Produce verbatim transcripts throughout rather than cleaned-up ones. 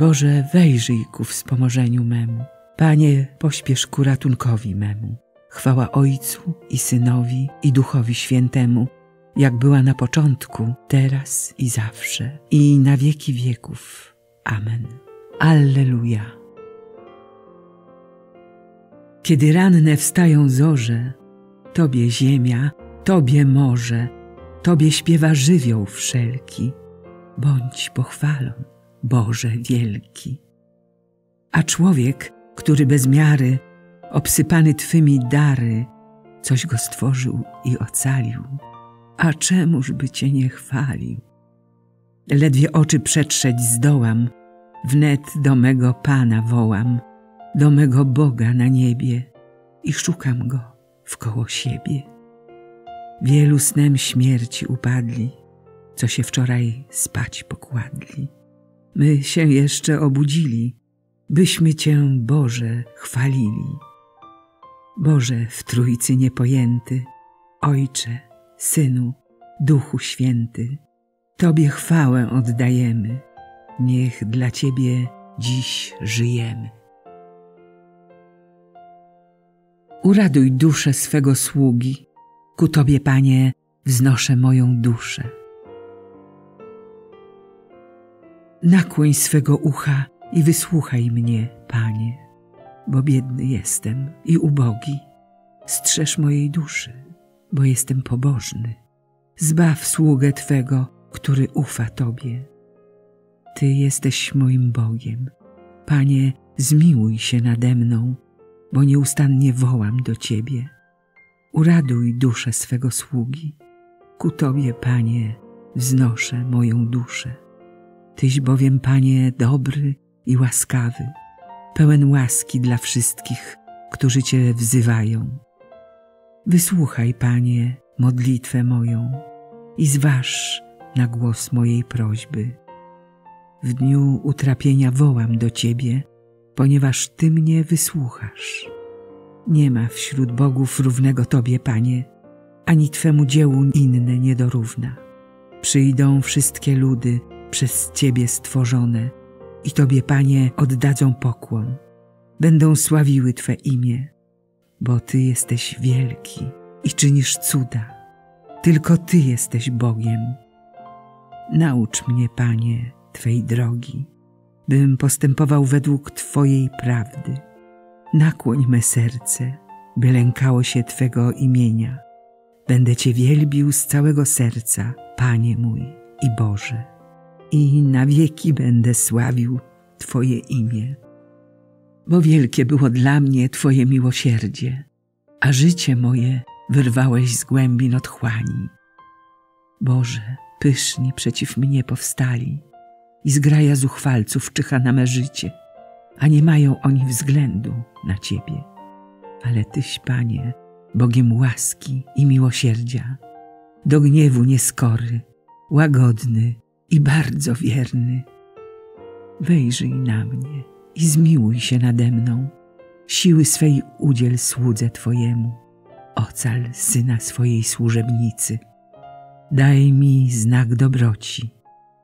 Boże, wejrzyj ku wspomożeniu memu. Panie, pośpiesz ku ratunkowi memu. Chwała Ojcu i Synowi, i Duchowi Świętemu, jak była na początku, teraz i zawsze, i na wieki wieków. Amen. Alleluja. Kiedy ranne wstają zorze, Tobie ziemia, Tobie morze, Tobie śpiewa żywioł wszelki. Bądź pochwalą, Boże wielki. A człowiek, który bez miary, obsypany Twymi dary, coś go stworzył i ocalił. A czemuż by Cię nie chwalił? Ledwie oczy przetrzeć zdołam, wnet do mego Pana wołam, do mego Boga na niebie i szukam Go wkoło siebie. Wielu snem śmierci upadli, co się wczoraj spać pokładli. My się jeszcze obudzili, byśmy Cię, Boże, chwalili. Boże w Trójcy niepojęty, Ojcze, Synu, Duchu Święty, Tobie chwałę oddajemy, niech dla Ciebie dziś żyjemy. Uraduj duszę swego sługi, ku Tobie, Panie, wznoszę moją duszę. Nakłoń swego ucha i wysłuchaj mnie, Panie, bo biedny jestem i ubogi. Strzeż mojej duszy, bo jestem pobożny. Zbaw sługę Twego, który ufa Tobie. Ty jesteś moim Bogiem. Panie, zmiłuj się nade mną, bo nieustannie wołam do Ciebie. Uraduj duszę swego sługi. Ku Tobie, Panie, wznoszę moją duszę. Tyś bowiem, Panie, dobry i łaskawy, pełen łaski dla wszystkich, którzy Cię wzywają. Wysłuchaj, Panie, modlitwę moją i zważ na głos mojej prośby. W dniu utrapienia wołam do Ciebie, ponieważ Ty mnie wysłuchasz. Nie ma wśród bogów równego Tobie, Panie, ani Twemu dziełu inne nie dorówna. Przyjdą wszystkie ludy przez Ciebie stworzone i Tobie, Panie, oddadzą pokłon. Będą sławiły Twe imię, bo Ty jesteś wielki i czynisz cuda. Tylko Ty jesteś Bogiem. Naucz mnie, Panie, Twej drogi, bym postępował według Twojej prawdy. Nakłoń me serce, by lękało się Twego imienia. Będę Cię wielbił z całego serca, Panie mój i Boże. I na wieki będę sławił Twoje imię. Bo wielkie było dla mnie Twoje miłosierdzie, a życie moje wyrwałeś z głębin otchłani. Boże, pyszni przeciw mnie powstali i zgraja zuchwalców czyha na me życie, a nie mają oni względu na Ciebie. Ale Tyś, Panie, Bogiem łaski i miłosierdzia, do gniewu nieskory, łagodny i bardzo wierny. Wejrzyj na mnie i zmiłuj się nade mną, siły swej udziel słudze Twojemu, ocal syna swojej służebnicy. Daj mi znak dobroci,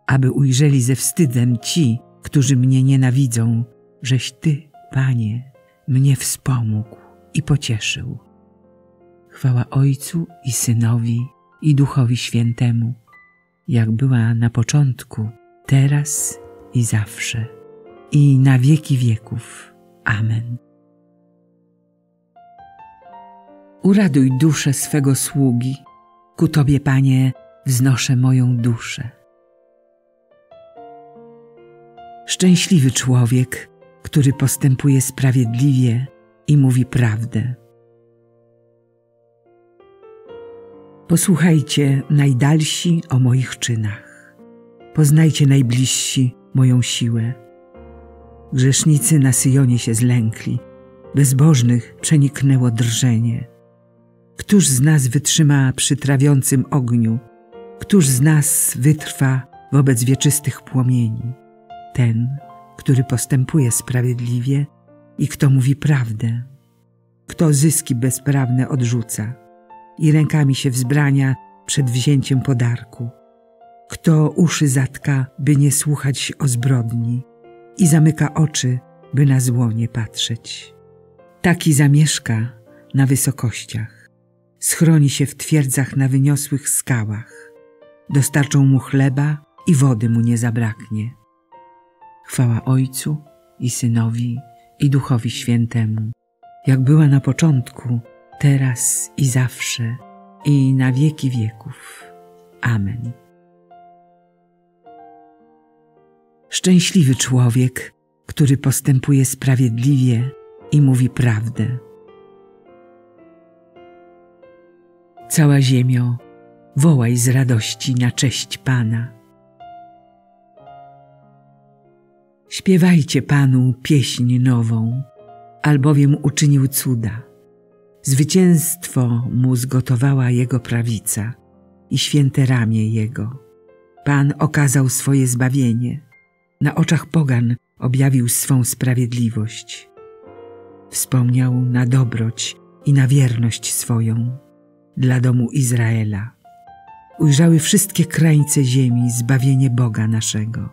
aby ujrzeli ze wstydem ci, którzy mnie nienawidzą, żeś Ty, Panie, mnie wspomógł i pocieszył. Chwała Ojcu i Synowi, i Duchowi Świętemu, jak była na początku, teraz i zawsze, i na wieki wieków. Amen. Uraduj duszę swego sługi, ku Tobie, Panie, wznoszę moją duszę. Szczęśliwy człowiek, który postępuje sprawiedliwie i mówi prawdę. Posłuchajcie, najdalsi, o moich czynach. Poznajcie, najbliżsi, moją siłę. Grzesznicy na Syjonie się zlękli, bezbożnych przeniknęło drżenie. Któż z nas wytrzyma przy trawiącym ogniu? Któż z nas wytrwa wobec wieczystych płomieni? Ten, który postępuje sprawiedliwie i kto mówi prawdę, kto zyski bezprawne odrzuca i rękami się wzbrania przed wzięciem podarku, kto uszy zatka, by nie słuchać o zbrodni i zamyka oczy, by na zło nie patrzeć. Taki zamieszka na wysokościach, schroni się w twierdzach na wyniosłych skałach, dostarczą mu chleba i wody mu nie zabraknie. Chwała Ojcu i Synowi, i Duchowi Świętemu, jak była na początku, teraz i zawsze, i na wieki wieków. Amen. Szczęśliwy człowiek, który postępuje sprawiedliwie i mówi prawdę. Cała ziemio, wołaj z radości na cześć Pana. Śpiewajcie Panu pieśń nową, albowiem uczynił cuda. Zwycięstwo mu zgotowała Jego prawica i święte ramię Jego. Pan okazał swoje zbawienie. Na oczach pogan objawił swą sprawiedliwość. Wspomniał na dobroć i na wierność swoją dla domu Izraela. Ujrzały wszystkie krańce ziemi zbawienie Boga naszego.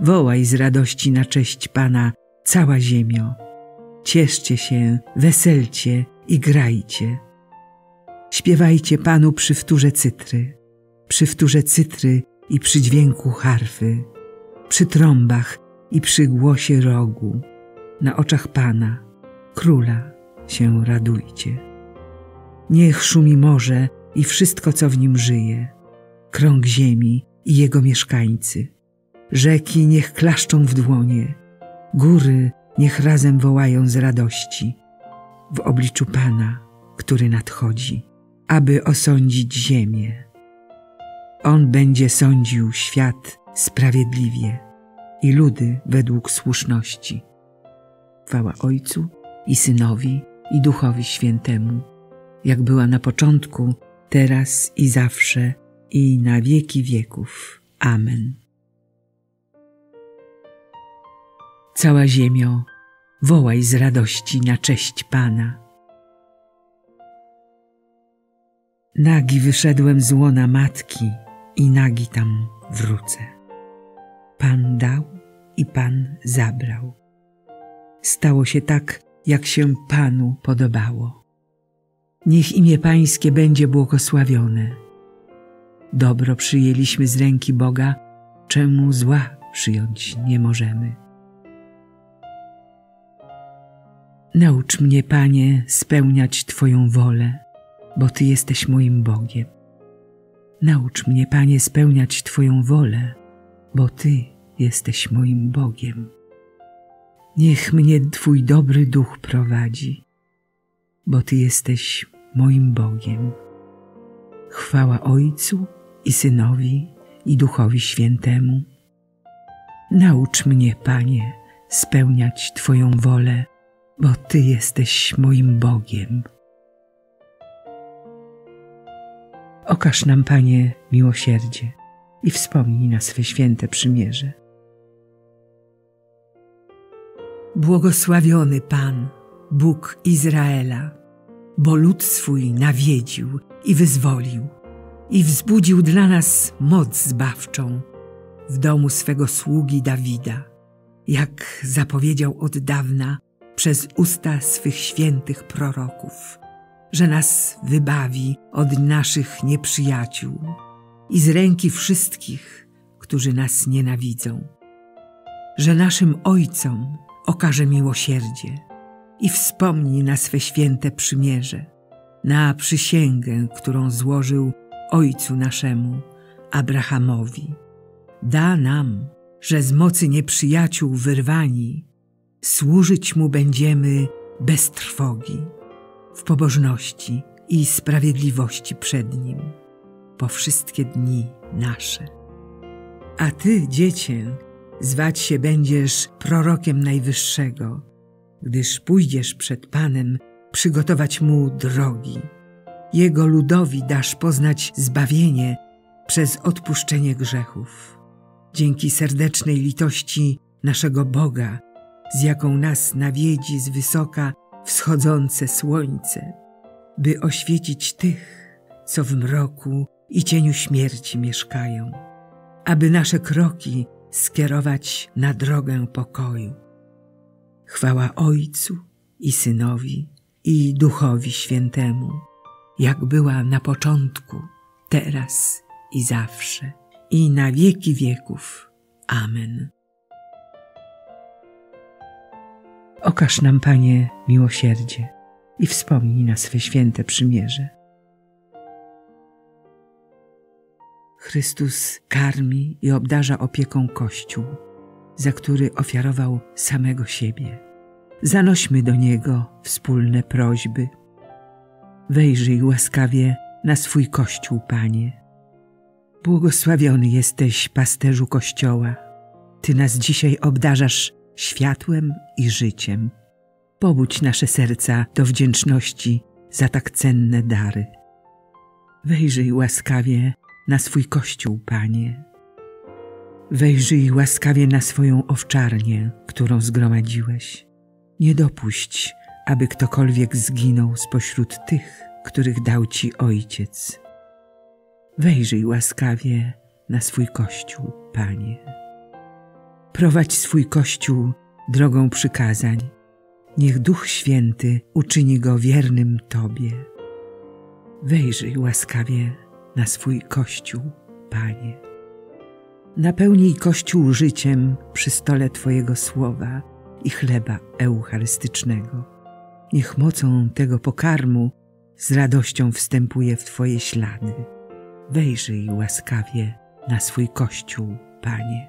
Wołaj z radości na cześć Pana, cała ziemio. Cieszcie się, weselcie i grajcie. Śpiewajcie Panu przy wtórze cytry, przy wtórze cytry i przy dźwięku harfy, przy trąbach i przy głosie rogu. Na oczach Pana, Króla, się radujcie. Niech szumi morze i wszystko, co w nim żyje, krąg ziemi i jego mieszkańcy. Rzeki niech klaszczą w dłonie, góry niech razem wołają z radości w obliczu Pana, który nadchodzi, aby osądzić ziemię. On będzie sądził świat sprawiedliwie i ludy według słuszności. Chwała Ojcu i Synowi, i Duchowi Świętemu, jak była na początku, teraz i zawsze, i na wieki wieków. Amen. Cała ziemio, wołaj z radości na cześć Pana. Nagi wyszedłem z łona matki i nagi tam wrócę. Pan dał i Pan zabrał. Stało się tak, jak się Panu podobało. Niech imię Pańskie będzie błogosławione. Dobro przyjęliśmy z ręki Boga, czemu zła przyjąć nie możemy. Naucz mnie, Panie, spełniać Twoją wolę, bo Ty jesteś moim Bogiem. Naucz mnie, Panie, spełniać Twoją wolę, bo Ty jesteś moim Bogiem. Niech mnie Twój dobry duch prowadzi, bo Ty jesteś moim Bogiem. Chwała Ojcu i Synowi, i Duchowi Świętemu. Naucz mnie, Panie, spełniać Twoją wolę, bo Ty jesteś moim Bogiem. Okaż nam, Panie, miłosierdzie i wspomnij na swe święte przymierze. Błogosławiony Pan, Bóg Izraela, bo lud swój nawiedził i wyzwolił i wzbudził dla nas moc zbawczą w domu swego sługi Dawida, jak zapowiedział od dawna przez usta swych świętych proroków, że nas wybawi od naszych nieprzyjaciół i z ręki wszystkich, którzy nas nienawidzą, że naszym ojcom okaże miłosierdzie i wspomni na swe święte przymierze, na przysięgę, którą złożył ojcu naszemu, Abrahamowi. Da nam, że z mocy nieprzyjaciół wyrwani służyć mu będziemy bez trwogi, w pobożności i sprawiedliwości przed nim, po wszystkie dni nasze. A ty, dziecię, zwać się będziesz prorokiem Najwyższego, gdyż pójdziesz przed Panem przygotować mu drogi. Jego ludowi dasz poznać zbawienie przez odpuszczenie grzechów, dzięki serdecznej litości naszego Boga, z jaką nas nawiedzi z wysoka wschodzące słońce, by oświecić tych, co w mroku i cieniu śmierci mieszkają, aby nasze kroki skierować na drogę pokoju. Chwała Ojcu i Synowi, i Duchowi Świętemu, jak była na początku, teraz i zawsze, i na wieki wieków. Amen. Okaż nam, Panie, miłosierdzie i wspomnij na swe święte przymierze. Chrystus karmi i obdarza opieką Kościół, za który ofiarował samego siebie. Zanośmy do Niego wspólne prośby. Wejrzyj łaskawie na swój Kościół, Panie. Błogosławiony jesteś, pasterzu Kościoła. Ty nas dzisiaj obdarzasz światłem i życiem. Pobudź nasze serca do wdzięczności za tak cenne dary. Wejrzyj łaskawie na swój Kościół, Panie. Wejrzyj łaskawie na swoją owczarnię, którą zgromadziłeś. Nie dopuść, aby ktokolwiek zginął spośród tych, których dał Ci Ojciec. Wejrzyj łaskawie na swój Kościół, Panie. Prowadź swój Kościół drogą przykazań. Niech Duch Święty uczyni go wiernym Tobie. Wejrzyj łaskawie na swój Kościół, Panie. Napełnij Kościół życiem przy stole Twojego słowa i chleba eucharystycznego. Niech mocą tego pokarmu z radością wstępuje w Twoje ślady. Wejrzyj łaskawie na swój Kościół, Panie.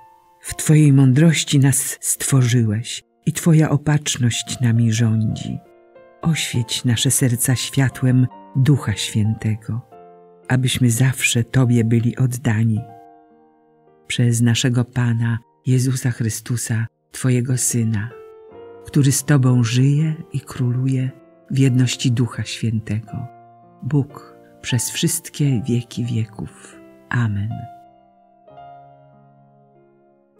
w Twojej mądrości nas stworzyłeś i Twoja opatrzność nami rządzi. Oświeć nasze serca światłem Ducha Świętego, abyśmy zawsze Tobie byli oddani. Przez naszego Pana Jezusa Chrystusa, Twojego Syna, który z Tobą żyje i króluje w jedności Ducha Świętego, Bóg przez wszystkie wieki wieków. Amen.